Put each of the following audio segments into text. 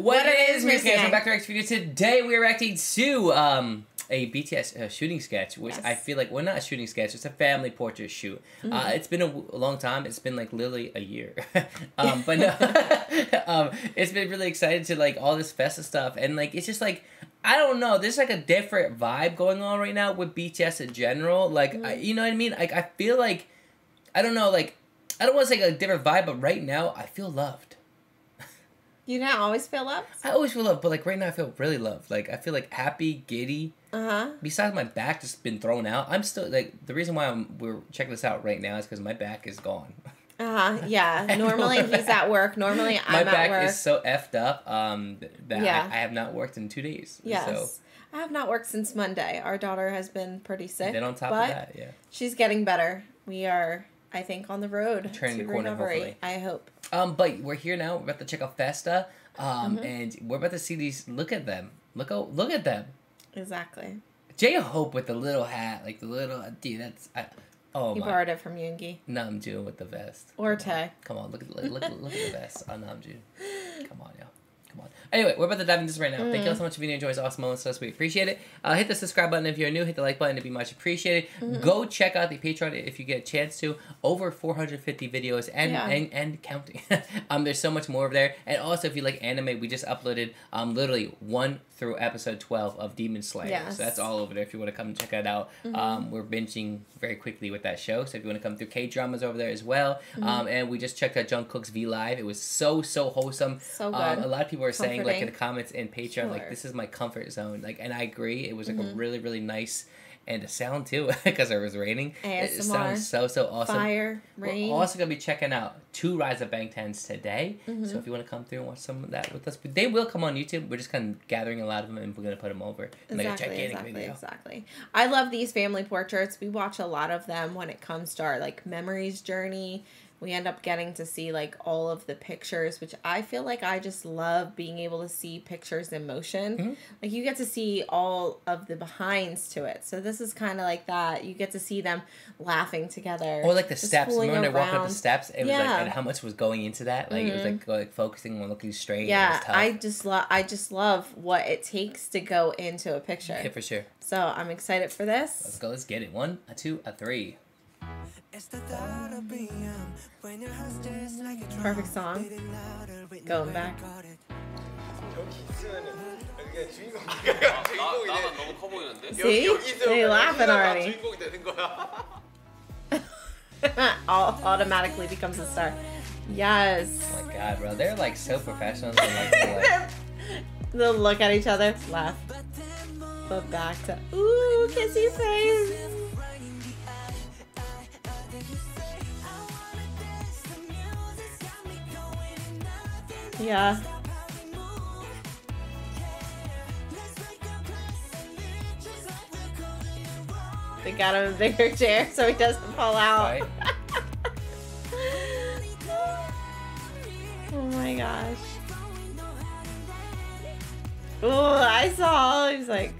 What it is, Miss Gang? Welcome back to our next video. Today we are reacting to a BTS shooting sketch, which yes. I feel like, well, not a shooting sketch, it's a family portrait shoot. Mm-hmm. It's been a long time. It's been like literally a year. But no, it's been really exciting to like all this Festa stuff. And like, it's just like, I don't know, there's like a different vibe going on right now with BTS in general. Like, mm-hmm. You know what I mean? Like, I feel like, I don't know, like, I don't want to say a different vibe, but right now I feel loved. You don't always feel loved? I always feel loved, but like right now I feel really loved. Like I feel like happy, giddy. Uh-huh. Besides my back just been thrown out. I'm still like the reason why we're checking this out right now is because my back is gone. Yeah. Normally he's at work. Normally I'm at work. My back is so effed up that yeah. I have not worked in 2 days. Yes. So. I have not worked since Monday. Our daughter has been pretty sick. And then on top of that, yeah. She's getting better. We are, I think, on the road to recovery. I hope. But we're here now. We're about to check out Festa, and we're about to see these. Look at them. Look at them. Exactly. Jay Hope with the little hat, like the little dude. That's oh my. You borrowed it from Yoongi. Namjoon with the vest. Or Tay. Come on, look at the vest on Namjoon. Come on, y'all. Come on. Anyway, we're about to dive into this right now. Thank you all so much if you enjoyed this awesome moment with us. We appreciate it. Hit the subscribe button if you're new. Hit the like button. It'd be much appreciated. Go check out the Patreon if you get a chance to. Over 450 videos and counting. There's so much more over there. And also, if you like anime, we just uploaded literally 1 through episode 12 of Demon Slayer. Yes. So that's all over there if you want to come and check that out. We're binging very quickly with that show. So if you want to come through K-dramas over there as well. And we just checked out Jungkook's V Live. It was so wholesome. So good. A lot of people are saying like in the comments and Patreon like this is my comfort zone, like, and I agree. It was like a really nice, and the sound too because it was raining. ASMR. It sounds so awesome. Fire, rain. We're also gonna be checking out 2 Rise of Bangtans today. So if you want to come through and watch some of that with us, but they will come on YouTube. We're just kind of gathering a lot of them and we're gonna put them over and make a gigantic video. Exactly. I love these family portraits. We watch a lot of them when it comes to our like memories journey. We end up getting to see like all of the pictures, which I feel like I just love being able to see pictures in motion. Like you get to see all of the behinds to it. So this is kind of like that. You get to see them laughing together. Or like the steps. Remember when they walked up the steps? It was like, and how much was going into that? Like it was like focusing on looking straight. Yeah, and I just love what it takes to go into a picture. Yeah, for sure. So I'm excited for this. Let's go. Let's get it. 1, 2, 3. It's the thought of being when your host is like a drum. Perfect song. Going back. See? They're laughing already. Automatically becomes a star. Yes. Oh my god, bro. They're like so professional. They'll look at each other, laugh. But back to, ooh, kissy face. Yeah. They got him a bigger chair so he doesn't fall out. Right. Oh my gosh. Oh, I saw. He was like.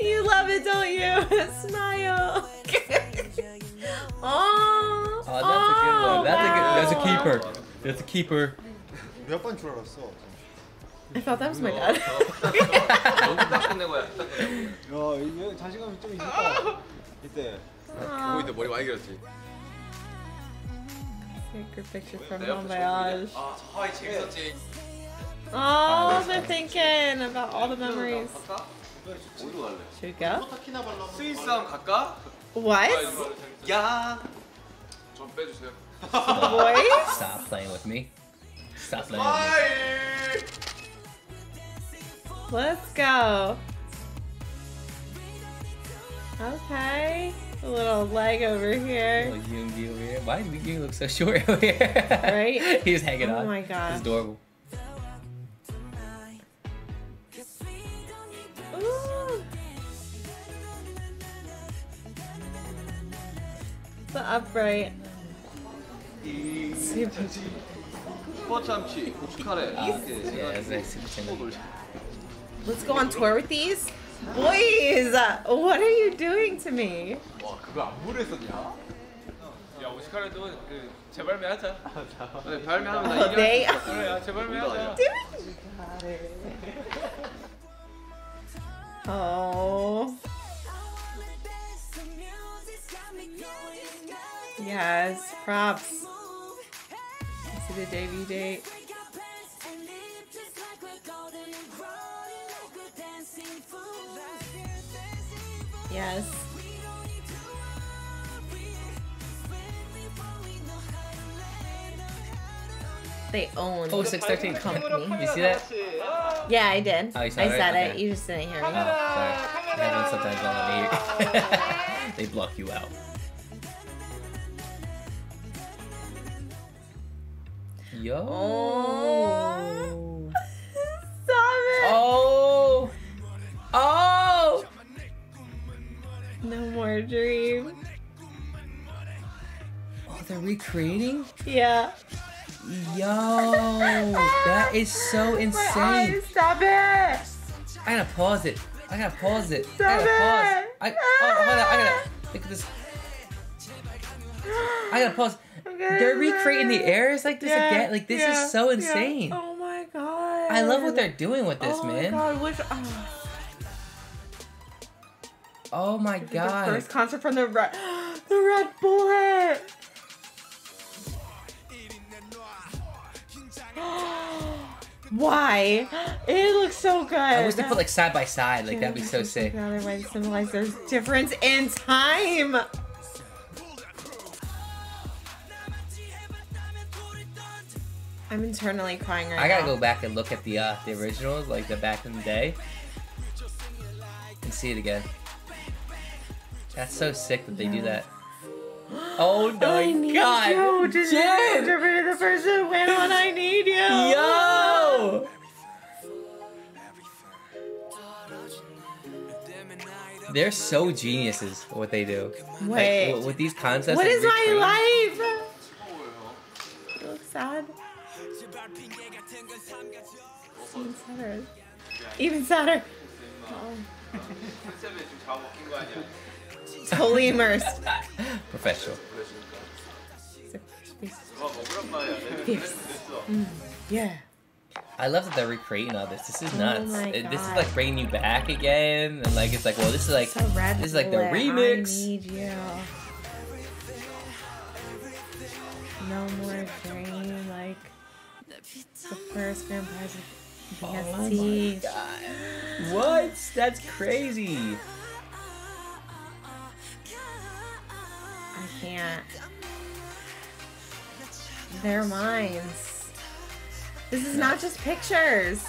You love it, don't you? Smile. Oh, that's a good one. That's a keeper. That's a keeper. I thought that was my dad. Take your picture from Bon Voyage. Oh, they're thinking about all the memories. Should we go? What? Yeah. Boys? Stop playing with me. Stop playing with me. Let's go. Okay. A little leg over here. A little Yoongi over here. Why did Yoongi look so short over here? Right? He was hanging on. Oh my god. It's adorable. The upright. Super. Let's go on tour with these. Boys, what are you doing to me? 와, 그거 안 보냈었냐? 야, 오스카라도 그 재발매하자. 네, 발매하면 나 이겨. 네. 그래, 재발매하자. Oh. Yes, props. This is the debut date. Yes. They own. Oh, 613 company. You see that? Yeah, I did. Oh, you saw it? I said it. You just didn't hear me. Oh, sorry. Everyone sometimes won't let me. They block you out. Yo. Oh. Stop it. Oh. Oh. No more dream. Oh, they're recreating? Yeah. Yo, that is so insane. My eyes, stop it. I gotta pause it. I gotta pause it. Stop I gotta pause. It. Oh, hold on. I gotta look at this. I gotta pause. They're recreating the errors like this again. Like this is so insane. Yeah. Oh my god. I love what they're doing with this, man. Oh my god. Oh my god. The first concert from the red, the red bullet. Why? It looks so good. I wish they put like side by side, like that'd be so sick. That would symbolize there's difference in time. I'm internally crying right now. I gotta go back and look at the originals, like the back in the day, and see it again. That's so sick that they do that. Oh my god! Jin! The person went on I Need You! Yo! They're so geniuses what they do. Wait. Like, with these concepts. What is my life? You look sad. Even sadder. Even sadder. Oh. Totally immersed. Professional. Fierce. Mm, yeah. I love that they're recreating all this. This is nuts. Oh this is like bringing you back again, and like it's like, well, this is like so this is like the remix. I need you. No more dream, like the first grand prize of BTS. Oh my god! What? That's crazy. Can't. Their minds. This is not just pictures.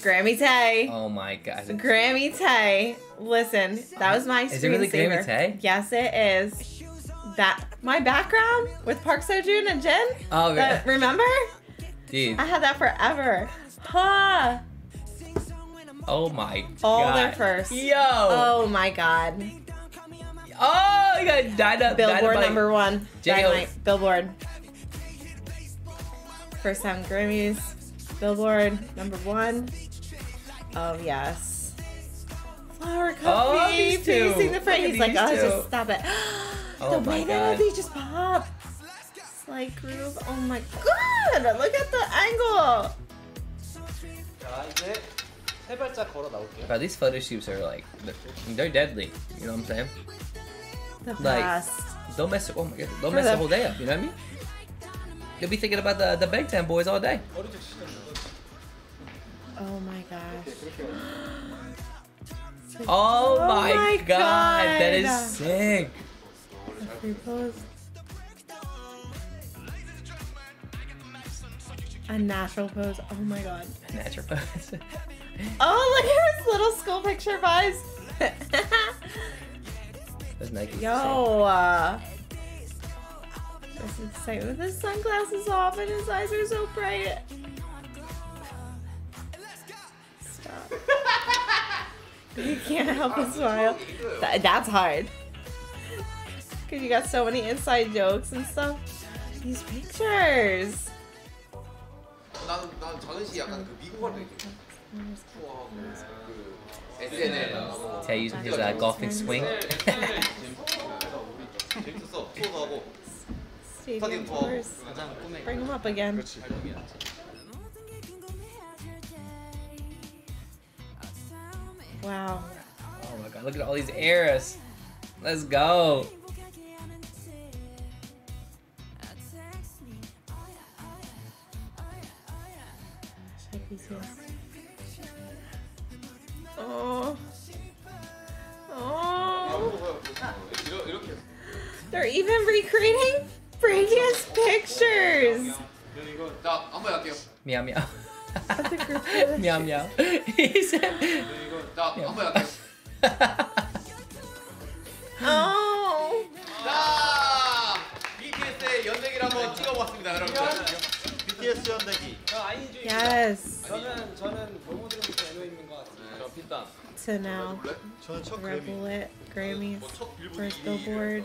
Grammy Tae. Oh my god. Grammy Tae. Listen, that was my screensaver. Is it really Grammy Tae? Yes, it is. That my background with Park Seo Joon and Jin. Oh yeah. Remember? Dude. I had that forever. Huh. Oh my god. All their first. Yo. Oh my god. Oh, you got Dynamite. Billboard #1. Dynamite. Billboard. First time Grammys. Billboard #1. Oh, yes. Flower Coffee. Facing the front. He's like, oh, just stop it. The way that movie just popped. Slight groove. Oh my god. Look at the angle. That's it. Bro, these photo shoots are like, they're deadly, you know what I'm saying? The best. Like, don't mess, oh my god, don't mess the whole day up, you know what I mean? You'll be thinking about the Bangtan Boys all day. Oh my gosh. Like, oh my god, that is sick. A natural pose, oh my god. A natural pose. Oh, look at his little school picture vibes. That's Nike. Yo, this is exciting with his sunglasses off and his eyes are so bright. Stop. You can't help but smile. That's hard. Cause you got so many inside jokes and stuff. These pictures. Tay using his golfing swing. Bring him up again. Wow. Oh my god, look at all these airs. Let's go. Oh. Oh. They're even recreating previous pictures. Meow meow. Meow meow. He said. Meow. Oh. Yes. So now, Red Bullet, Grammys, first Billboard.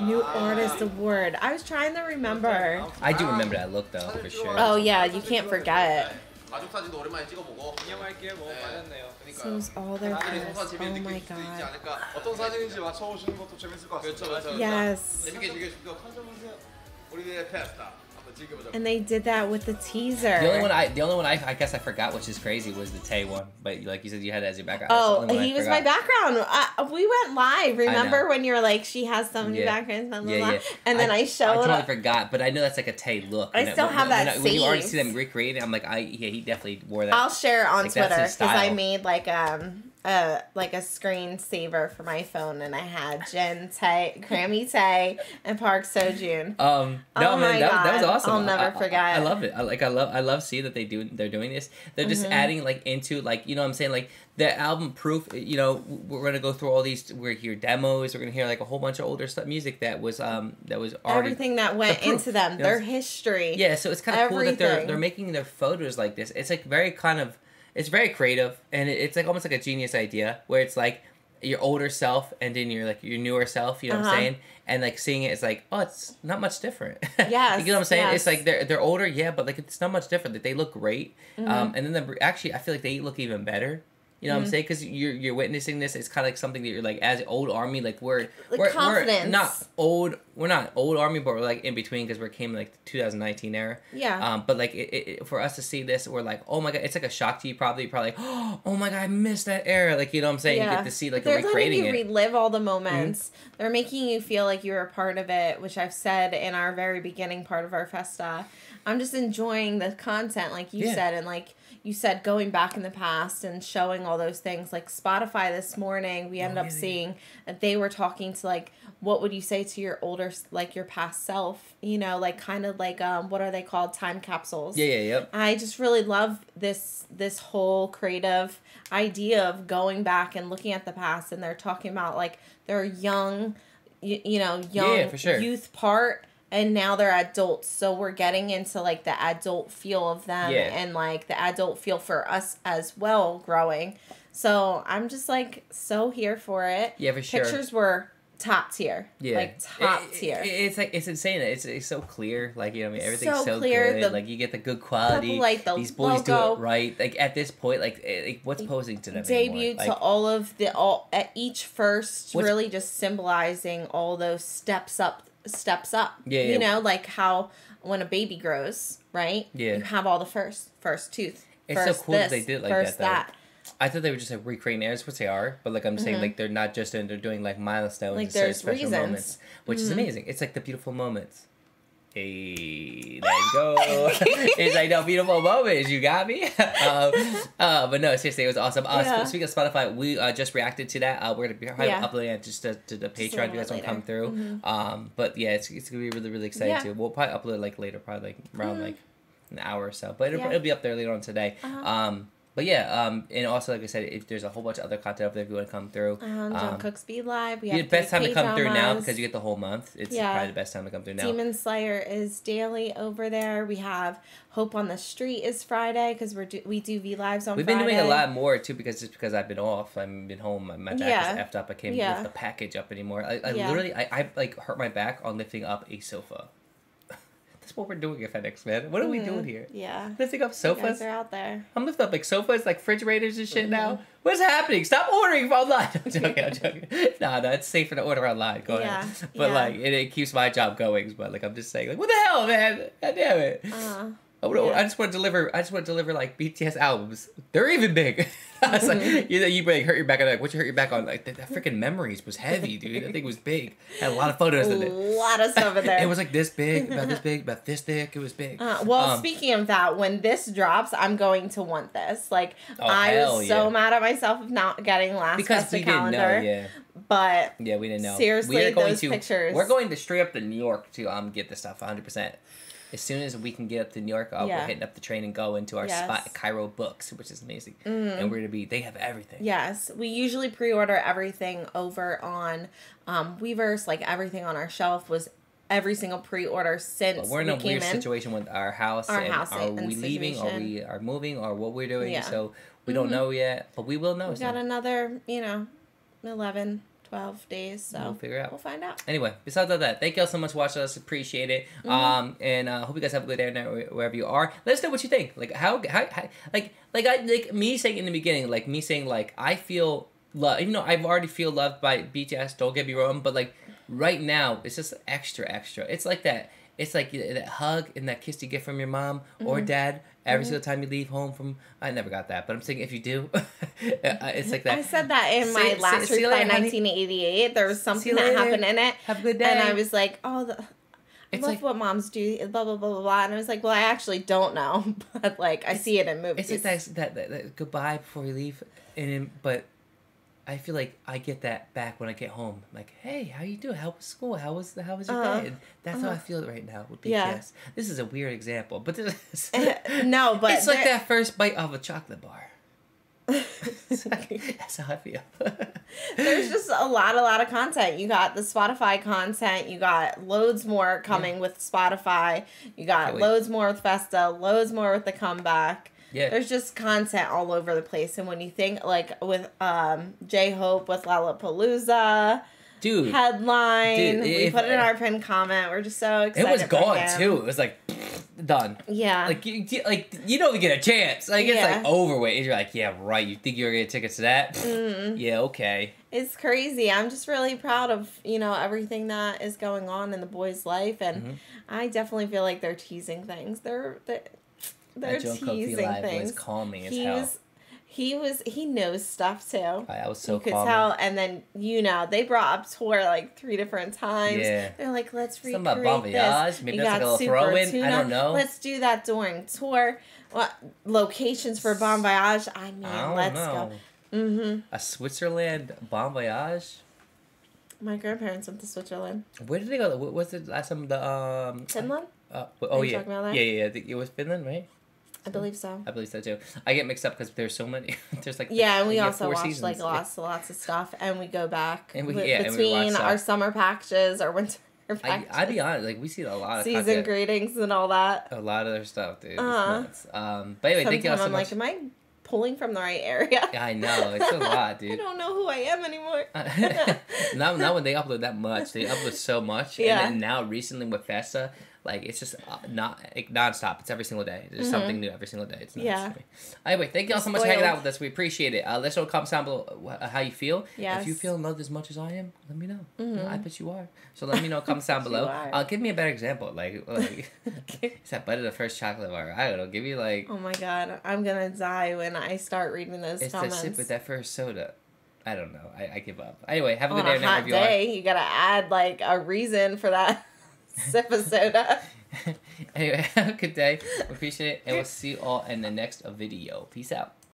New Artist Award. I was trying to remember. I do remember that look though, for sure. Oh yeah, you can't forget. So it's all their friends. Oh my god. Yes. And they did that with the teaser. The only one I guess I forgot, which is crazy, was the Tay one. But like you said, you had it as your background. Oh, he was my background. We went live. Remember when you were like, she has some new backgrounds, blah, blah, blah. And then I showed. I totally forgot, but I know that's like a Tay look. I still have that. When you already see them recreating, I'm like, yeah, he definitely wore that. I'll share on Twitter because I made like a screensaver for my phone, and I had Jin, Tay, Grammy Tae, and Park Seo Joon. That was awesome. I'll never forget. I love it. I love seeing that they're doing this. They're just adding like into like, you know what I'm saying, like the album Proof. You know, we're gonna go through all these. We're here demos. We're gonna hear like a whole bunch of older stuff, music that was already, everything that went into them, you know, their history. Yeah, so it's kind of cool that they're making their photos like this. It's like very kind of. It's very creative, and it's like almost like a genius idea where it's like your older self and then your like your newer self, you know what I'm saying? And like seeing it, it's like, oh, it's not much different. Yeah, you know what I'm saying? Yes. It's like they're older, yeah, but like it's not much different. Like they look great, and then actually I feel like they look even better. You know what I'm saying? Because you're witnessing this. It's kind of like something that you're like, as old army, like we're not old. We're not old army, but we're like in between because we came in like the 2019 era. Yeah. But like it, for us to see this, we're like, oh my god, it's like a shock to you. Probably like, oh my god, I missed that era. Like, you know what I'm saying? Yeah. You get to see like recreating it. They're letting you relive all the moments. They're making you feel like you were a part of it, which I've said in our very beginning part of our Festa. I'm just enjoying the content, like you said, and like. You said going back in the past and showing all those things. Like Spotify this morning, we ended up seeing that they were talking to like, what would you say to your older, like your past self? You know, like kind of like, what are they called? Time capsules. Yeah. I just really love this whole creative idea of going back and looking at the past. And they're talking about like their young, youth part. And now they're adults, so we're getting into, like, the adult feel of them and, like, the adult feel for us as well growing. So I'm just, like, so here for it. Yeah, for sure. Pictures were top tier. Yeah. Like, top tier. It's, like, it's insane. It's so clear. Like, you know what I mean? Everything's so clear. The, like, you get the good quality. Couple, like, the these boys logo, do it right. Like, at this point, like what's posing to them debut like, to all of the... at each first, really just symbolizing all those steps up. Yeah. You know, like how when a baby grows, right? Yeah. You have all the first tooth. It's so cool that they did like that. I thought they were just like recreating airs, which they are, but like I'm saying, like they're not just they're doing like milestones like and certain special moments, which is amazing. It's like the beautiful moments. Hey, there you go. It's like, no, beautiful moments. You got me? But no, seriously, it was awesome. Speaking of Spotify, we just reacted to that. We're going to be uploading it just to the Patreon. You guys will come through. But yeah, it's going to be really, really exciting too. We'll probably upload like later, probably like around like an hour or so. But it'll be up there later on today. But yeah, and also like I said, if there's a whole bunch of other content up there if you want to come through. John Cook's V Live. We have the best time to come through now because you get the whole month. It's probably the best time to come through now. Demon Slayer is daily over there. We have Hope on the Street is Friday because we do V Lives on Friday. We've been doing a lot more too because I've been off. I've been home. My back is effed up. I can't lift the package up anymore. I literally I like hurt my back on lifting up a sofa. That's what we're doing at FedEx, man. What are we doing here? Yeah. Lifting up sofas? They're out there. I'm lifting up like sofas, like refrigerators and shit now. What's happening? Stop ordering online. I'm joking. I'm joking. No, it's safer to order online. Go ahead. But like, it keeps my job going. But like, I'm just saying, like, what the hell, man? God damn it. I just want to deliver. I just want to deliver like BTS albums. They're even big. I was like, you like hurt your back. I'm like, what you hurt your back on? Like that freaking Memories was heavy, dude. That thing was big. Had a lot of photos in it. A lot of stuff in there. It was like this big, about this big, about this thick. It was big. Speaking of that, when this drops, I'm going to want this. Like I was so mad at myself of not getting last Festa calendar. Didn't know, But yeah, we didn't know. Seriously, pictures. We're going to straight up to New York to get this stuff 100%. As soon as we can get up to New York, we're hitting up the train and going to our spot at Cairo Books, which is amazing. And we're going to be, they have everything. Yes. We usually pre-order everything over on Weverse. Like everything on our shelf was every single pre-order since we came in. We're in a weird situation with our house. Are we leaving? Are we moving? Or what we're doing? Yeah. So we don't know yet, but we will know. We've got another, 11. 12 days, so we'll figure it out. We'll find out. Anyway, besides all that, thank y'all so much for watching us. Appreciate it. And hope you guys have a good day wherever you are. Let us know what you think. Like me saying in the beginning, like me saying like I feel loved, even though I've already feel loved by BTS. Don't get me wrong, but like right now it's just extra. It's like that. It's like that hug and that kiss you get from your mom or dad every single time you leave home from... I never got that, but I'm saying if you do, it's like that. I said that in my last reply, 1988. There was something that happened in it. Have a good day. And I was like, I love like, what moms do, blah, blah, blah, blah, blah. And I was like, well, I actually don't know, but like I see it in movies. It's like that goodbye before you leave, but... I feel like I get that back when I get home. I'm like, hey, how you doing? How was school? How was your day? And that's how I feel right now with BTS. Yeah. This is a weird example, but but it's like that first bite of a chocolate bar. That's how I feel. There's just a lot of content. You got the Spotify content. You got loads more coming with Spotify. You got loads more with Festa. Loads more with the comeback. Yeah. There's just content all over the place. And when you think, like, with Jay Hope with Lollapalooza, Headline, we put it in our pinned comment. We're just so excited. It was gone, too. It was like, done. Yeah. Like you don't even get a chance. Like, it's like overweight. You're like, yeah, right. You think you're going to get tickets to that? Yeah, okay. It's crazy. I'm just really proud of, everything that is going on in the boys' life. And I definitely feel like they're teasing things. They're teasing things. Was calming as hell. He knows stuff too. I was so calm. You could tell, and then they brought up tour like 3 different times. Yeah. They're like, let's recreate this. Bon Voyage. Maybe that's like a little throw-in. I don't know. Let's do that during tour. Well, locations for Bon Voyage. I mean, let's go. A Switzerland Bon Voyage. My grandparents went to Switzerland. Where did they go? What was it last time? The Finland. It was Finland, right? I believe so. I believe so too. I get mixed up because there's so many. There's like and we also watch seasons. Like lots of stuff, and we go back between our summer packages, our winter packages. I'd be honest, like we see a lot of season greetings and all that. A lot of their stuff, dude. It's nuts. But anyway, thank you all so much. I'm like, am I pulling from the right area? I know it's a lot, dude. I don't know who I am anymore. Not when they upload that much. They upload so much, and then now recently with Festa. Like, it's just non-stop. It's every single day. There's something new every single day. It's nice for me. Anyway, thank you all so much for hanging out with us. We appreciate it. Let us know in the comments down below how you feel. Yes. If you feel in love as much as I am, let me know. I bet you are. So let me know in the comments down below. Give me a better example. Like is that butter the first chocolate bar? I don't know. Give me, like... Oh, my God. I'm going to die when I start reading those comments. It's the sip with that first soda. I don't know. I give up. Anyway, have a good day. You got to add, like, a reason for that. Sip of soda. Anyway, have a good day. We appreciate it, and we'll see you all in the next video. Peace out.